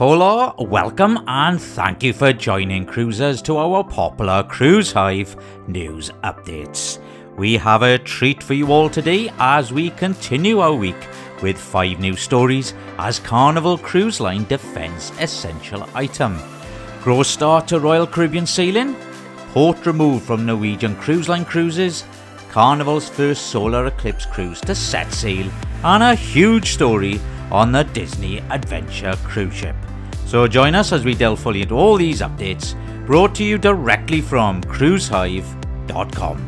Hello, welcome and thank you for joining cruisers to our popular Cruise Hive news updates. We have a treat for you all today as we continue our week with 5 new stories as Carnival Cruise Line defends essential item. Gross start to Royal Caribbean sailing, port removed from Norwegian Cruise Line cruises, Carnival's first solar eclipse cruise to set sail, and a huge story on the Disney Adventure cruise ship. So join us as we delve fully into all these updates, brought to you directly from CruiseHive.com.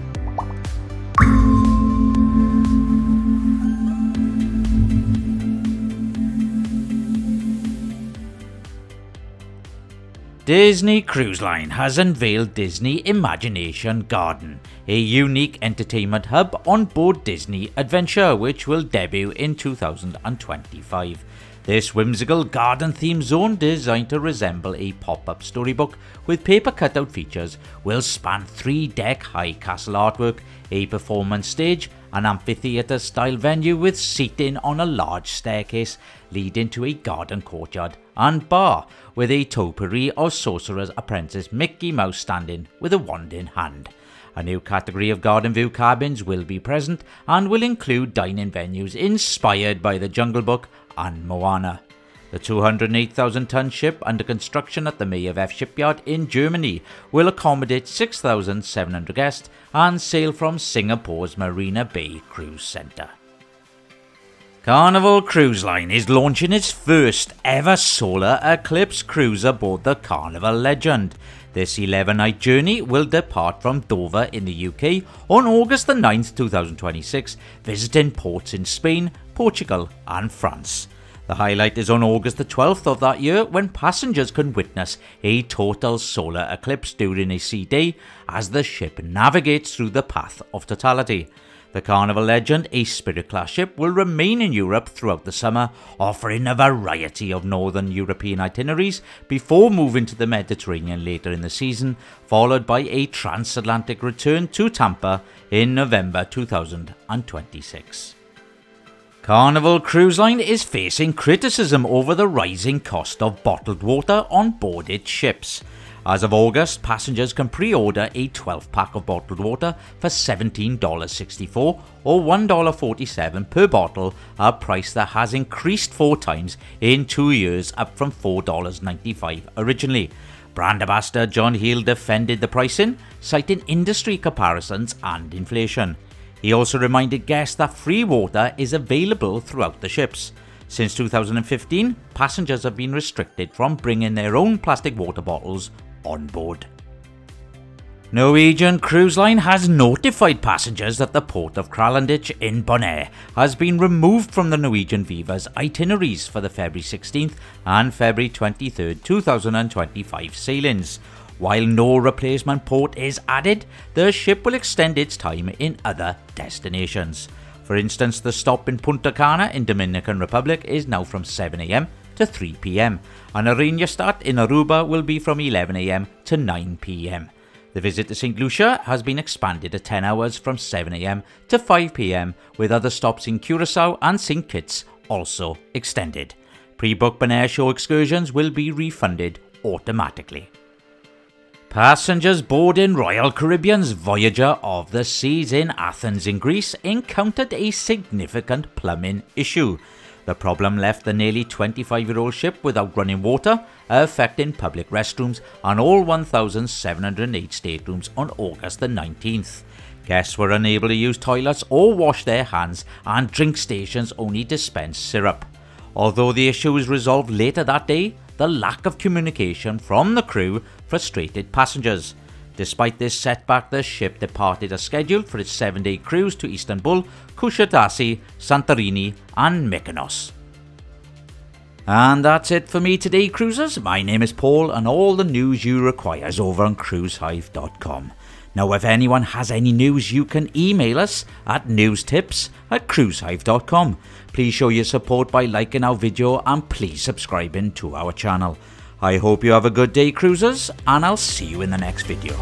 Disney Cruise Line has unveiled Disney Imagination Garden, a unique entertainment hub on board Disney Adventure, which will debut in 2025. This whimsical garden-themed zone, designed to resemble a pop-up storybook with paper cutout features, will span 3-deck high castle artwork, a performance stage, an amphitheatre-style venue with seating on a large staircase leading to a garden courtyard and bar, with a topiary of Sorcerer's Apprentice Mickey Mouse standing with a wand in hand. A new category of garden view cabins will be present and will include dining venues inspired by The Jungle Book and Moana. The 208,000-ton ship under construction at the Meyer Werft shipyard in Germany will accommodate 6,700 guests and sail from Singapore's Marina Bay Cruise Centre. Carnival Cruise Line is launching its first ever solar eclipse cruise aboard the Carnival Legend. This 11-night journey will depart from Dover in the UK on August the 9th, 2026, visiting ports in Spain, Portugal and France. The highlight is on August the 12th of that year, when passengers can witness a total solar eclipse during a sea day as the ship navigates through the path of totality. The Carnival Legend, a Spirit-class ship, will remain in Europe throughout the summer, offering a variety of northern European itineraries before moving to the Mediterranean later in the season, followed by a transatlantic return to Tampa in November 2026. Carnival Cruise Line is facing criticism over the rising cost of bottled water on board its ships. As of August, passengers can pre-order a 12-pack of bottled water for $17.64 or $1.47 per bottle, a price that has increased 4 times in 2 years, up from $4.95 originally. Brand ambassador John Heale defended the pricing, citing industry comparisons and inflation. He also reminded guests that free water is available throughout the ships. Since 2015, passengers have been restricted from bringing their own plastic water bottles on board. Norwegian Cruise Line has notified passengers that the port of Kralendich in Bonaire has been removed from the Norwegian Viva's itineraries for the February 16th and February 23, 2025 sailings. While no replacement port is added, the ship will extend its time in other destinations. For instance, the stop in Punta Cana in Dominican Republic is now from 7 AM to 3 PM, and Areñastad in Aruba will be from 11 AM to 9 PM. The visit to St. Lucia has been expanded to 10 hours from 7 AM to 5 PM, with other stops in Curaçao and St. Kitts also extended. Pre-booked Bonaire Show excursions will be refunded automatically. Passengers boarding Royal Caribbean's Voyager of the Seas in Athens in Greece encountered a significant plumbing issue. The problem left the nearly 25-year-old ship without running water, affecting public restrooms and all 1,708 staterooms on August the 19th. Guests were unable to use toilets or wash their hands, and drink stations only dispensed syrup. Although the issue was resolved later that day, the lack of communication from the crew frustrated passengers. Despite this setback, the ship departed as scheduled for its 7-day cruise to Istanbul, Kushadasi, Santorini and Mykonos. And that's it for me today, cruisers. My name is Paul, and all the news you require is over on CruiseHive.com. Now, if anyone has any news, you can email us at newstips@cruisehive.com. Please show your support by liking our video and please subscribing to our channel. I hope you have a good day, cruisers, and I'll see you in the next video.